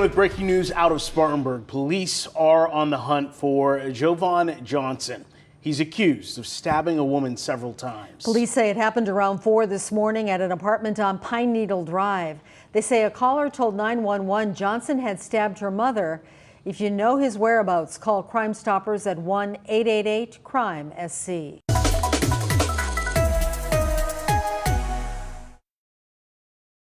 With breaking news out of Spartanburg, police are on the hunt for Jovon Johnson. He's accused of stabbing a woman several times. Police say it happened around 4 this morning at an apartment on Pine Needle Drive. They say a caller told 911 Johnson had stabbed her mother. If you know his whereabouts, call Crime Stoppers at 1-888-CRIME-SC.